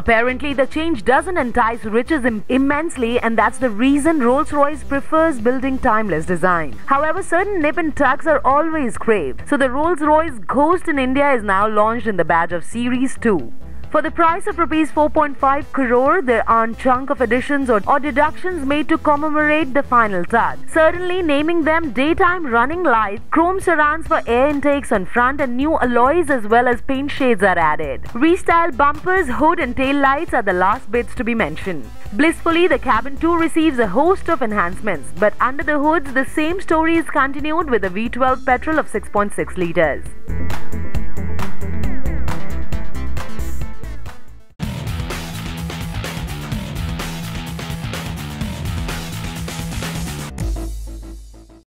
Apparently, the change doesn't entice riches immensely, and that's the reason Rolls-Royce prefers building timeless design. However, certain nip and tucks are always craved, so the Rolls-Royce Ghost in India is now launched in the badge of Series 2. For the price of rupees 4.5 crore, there aren't chunk of additions or deductions made to commemorate the final touch. Certainly, naming them daytime running lights, chrome surrounds for air intakes on front, and new alloys as well as paint shades are added. Restyled bumpers, hood and tail lights are the last bits to be mentioned. Blissfully, the cabin too receives a host of enhancements, but under the hoods, the same story is continued with a V12 petrol of 6.6 litres.